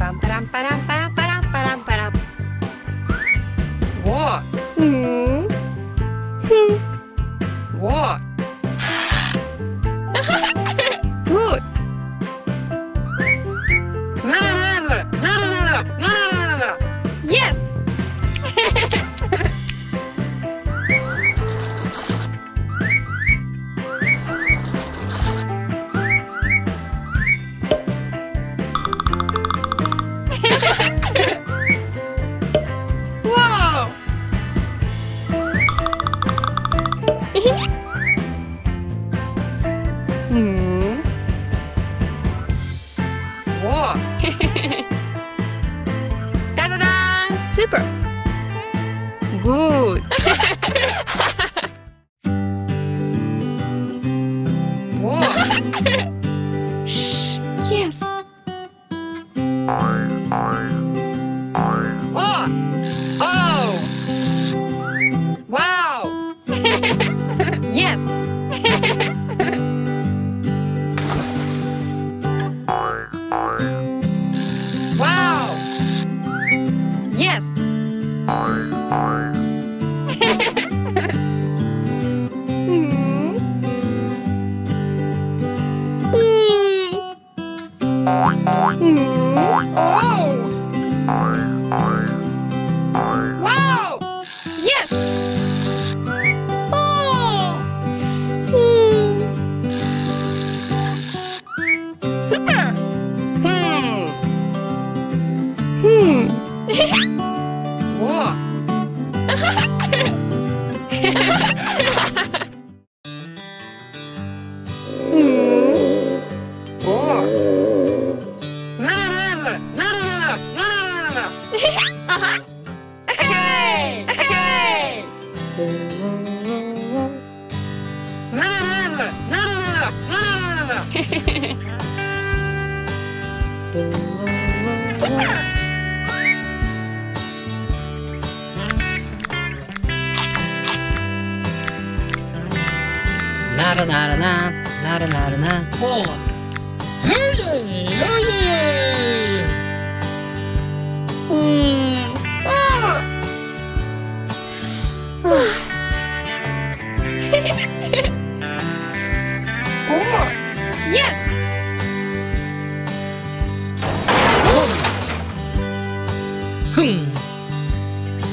Пам-парам-парам-парам-парам-парам-парам. Во! Во! Good! Yes! Super! Good! Whoa! Shh! Yes! Oh! Oh! Wow! Yes! Wow! Yes! Oh! Super! Super! Nara-nara-na, nara-nara-na. Oh! Hey-yay! Oh! Oh! Yes! Oh!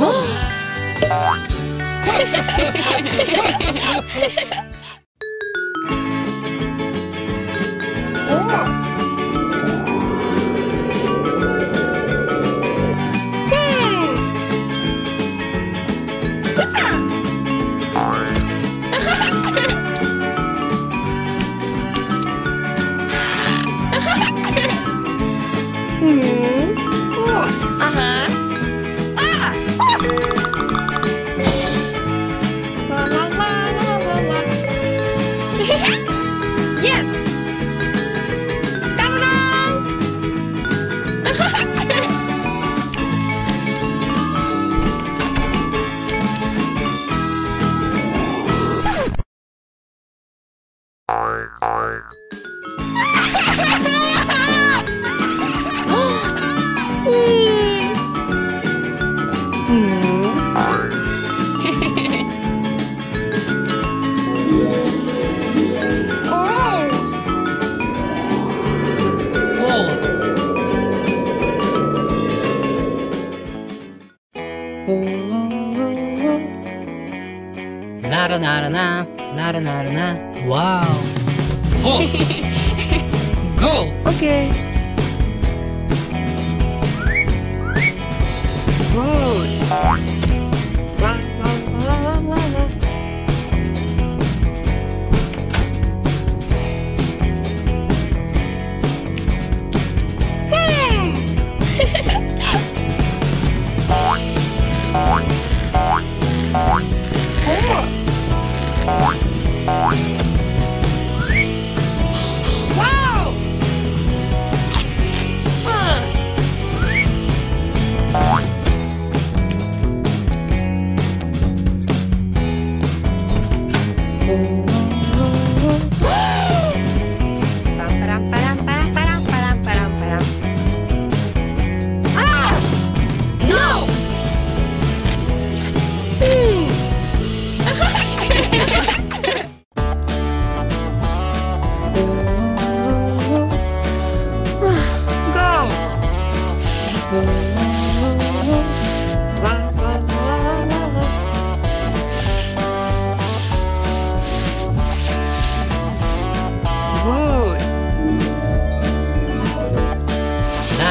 Oh! Nara-nara-na, nara-nara-na. Wow! Oh. Go! Okay! Good! La-la-la-la-la-la.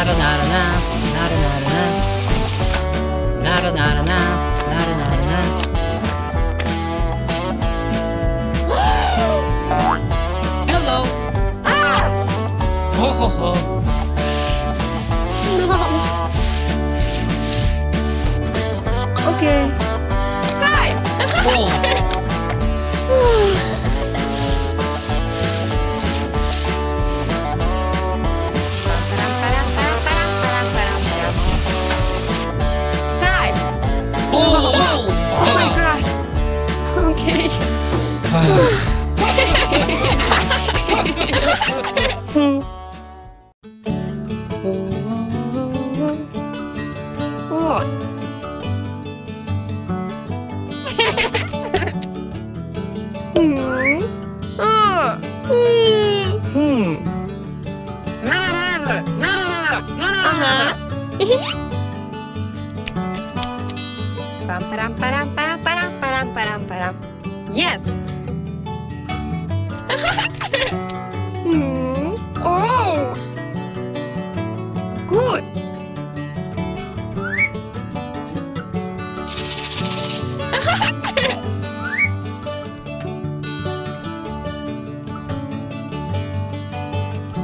Hello. Ho ho ho. No. Okay. Hi. Oh. Yes. Oh, good.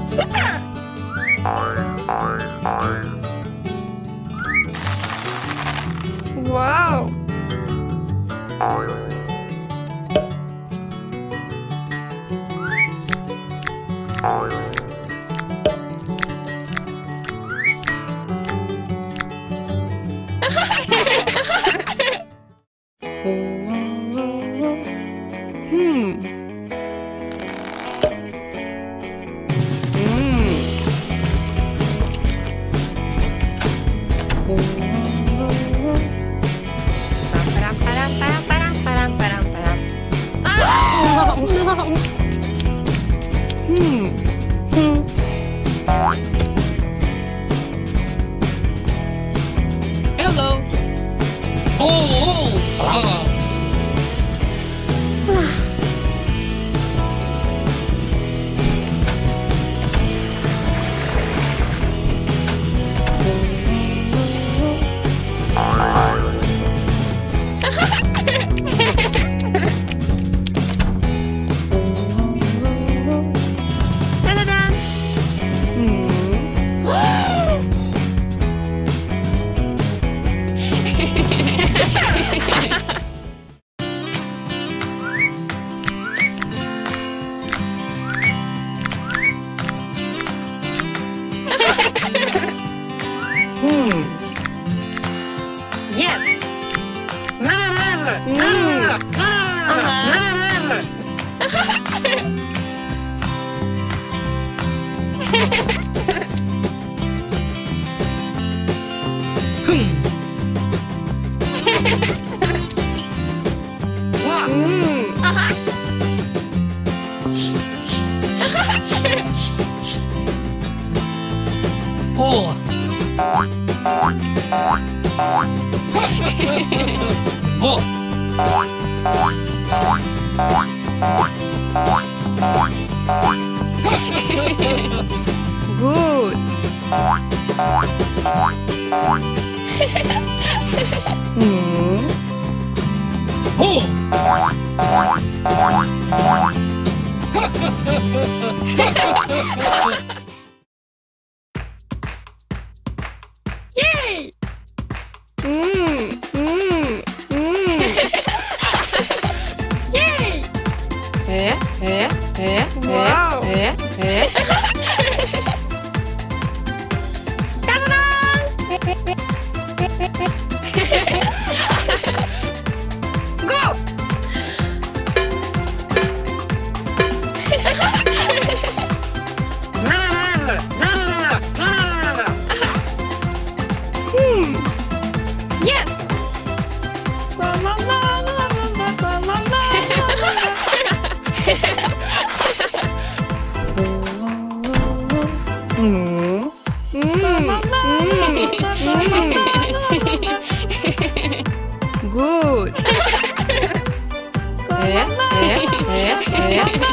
Super. Wow. Hello. Oh. Oh. Good. Oh. Good.